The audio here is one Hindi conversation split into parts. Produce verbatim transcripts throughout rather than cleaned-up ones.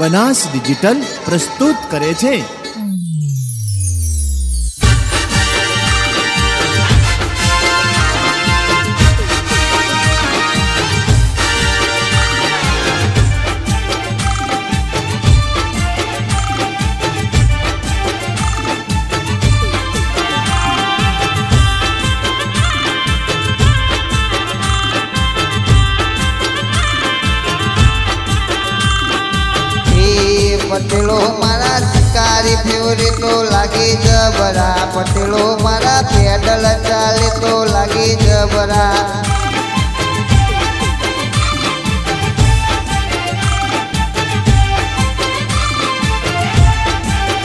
बनास डिजिटल प्रस्तुत करे छे। पटेलो मारा शिकारी फ्यूरी तो लागी जबरा, पटेलो मारा पैडल चाले तो लागी जबरा।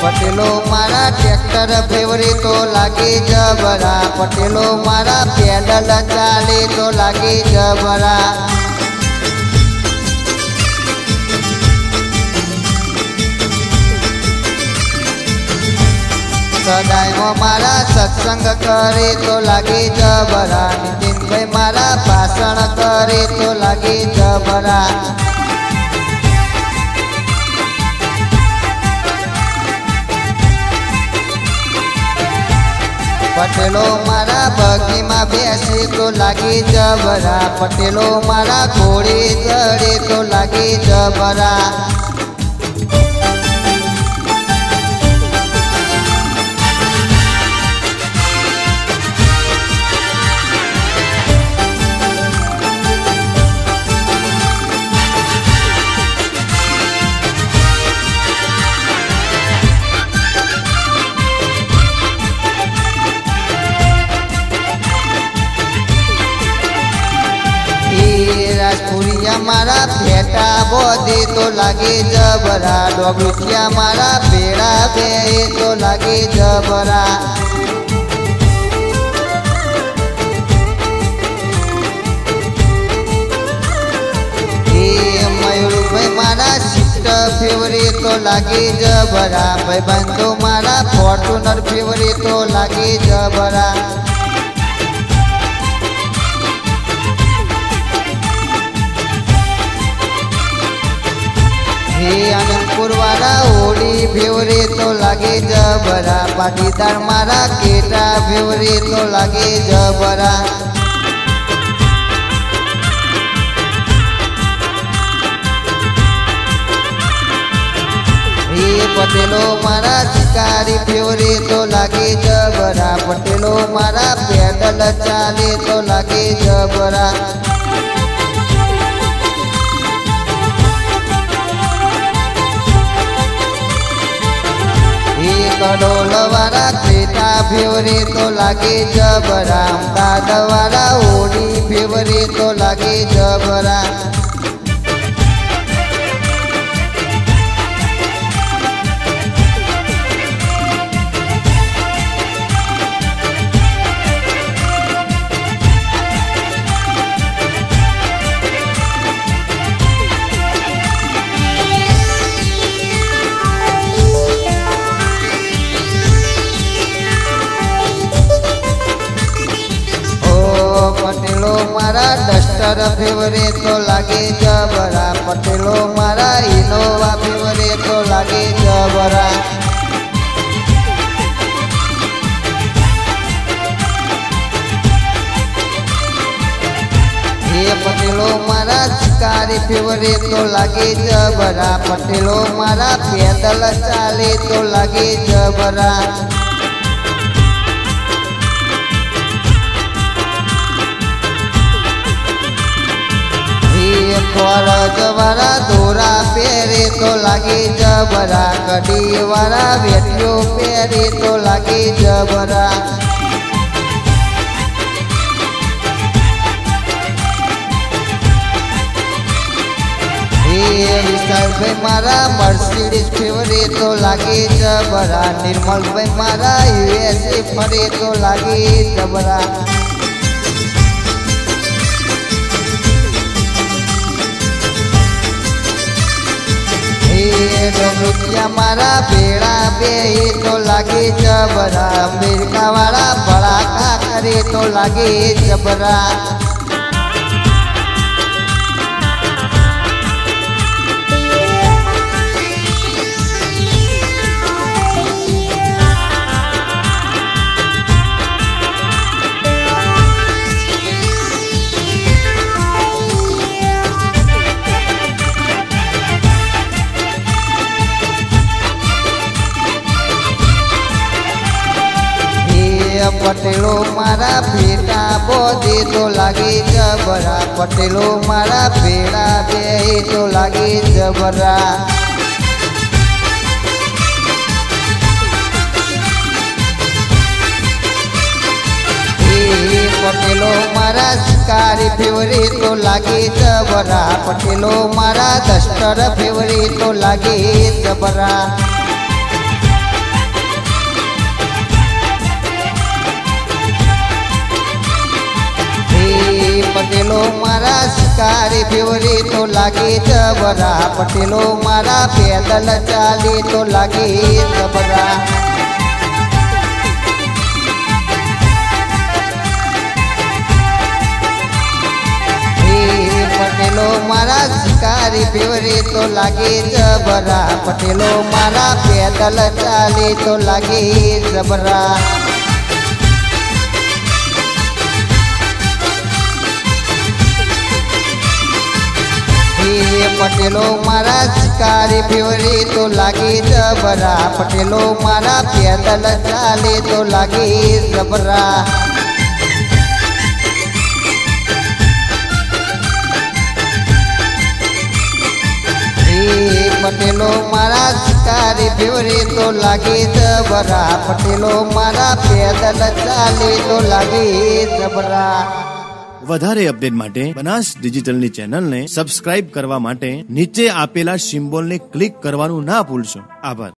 पटेलो मारा ट्रैक्टर फेवरी तो लागी जबरा, पटेलो मारा पैडल चाले तो लागी जबरा। सदायो मारा सत्संग करे तो लागे जबरा, नितिन भाई मारा भाषण करे तो लागे जबरा। पटेलो मारा बगी में बेसी तो लागे जबरा, पटेलो मारा घोड़े चढ़े तो लागे जबरा। राजपुरिया मारा फेटा बोधे तो लागे जबरा, डोगुसिया मारा बेड़ा बे तो लागे जबरा। मयूर भाई मारा शिफ्ट फेवरी तो लागे जबरा, भाई बंधु मारा फॉर्चुनर फेवरी तो लागे जबरा। आनंदपुर वाला होली फेवरे तो लागे जबरा, पाटीदार मारा केटा फेवरे तो लागे जबरा। पटेलो मारा शिकारी फेवरे तो लागे जबरा, पटेलो मारा पैदल चाले तो लागे जबरा। कडोल वाला क्रेटा फेवरे तो लागे जबरा, अमदाद वाला होली फेवरे तो लागे जबरा। डस्टर फेवरे तो लागे जबरा, पटेलो मारा इनोवा फेवरे तो लागे जबरा। ये पटेलो मारा शिकारी फेवरे तो लागे जबरा, पटेलो मारा पैदल चाले तो लागे जबरा। फरज वाला धोरा पेरे तो लागे जबरा, कडी वाला वेटियो पेरे तो लागे जबरा। विशाल भाई मारा मर्सिडीज फेवरे तो लागे जबरा, निर्मल भाई मारा यूएसए फरे तो लागे जबरा। डोगुसिया मारा बेड़ा बे तो लागे जबरा, अमेरिका वाला बड़ाका करे तो लागे जबरा। पटेलो मारा बेटा बोधे तो लागे जबरा, पटेलो मारा बेड़ा बे तो लागे जबरा। पटेलो मारा शिकारी फेवरी तो लागे जबरा, पटेलो मारा दस्तर फेवरी तो लागे जबरा। पटेलो मारा शिकारी फेवरी तो लागे जबरा, पटेलो मारा पैदल चाली तो लागे जबरा। पटेलो मारा शिकारी फेवरी तो लागे जबरा, पटेलो मारा पैदल चाले तो लागे जबरा। पटेलो मारा शिकारी फेवरी तो लागे जबरा, पटेलो मारा पैदल चाले तो लागे जबरा। पटेलो मारा शिकारी फेवरी तो लागे जबरा, पटेलो मारा पैदल चाले तो लागे जबरा। વધારે અપડેટ માટે બનાસ ડિજિટલ ની ચેનલ ને સબસ્ક્રાઇબ કરવા માટે નીચે આપેલા સિમ્બોલ ને ક્લિક કરવાનું ના ભૂલશો। આભાર।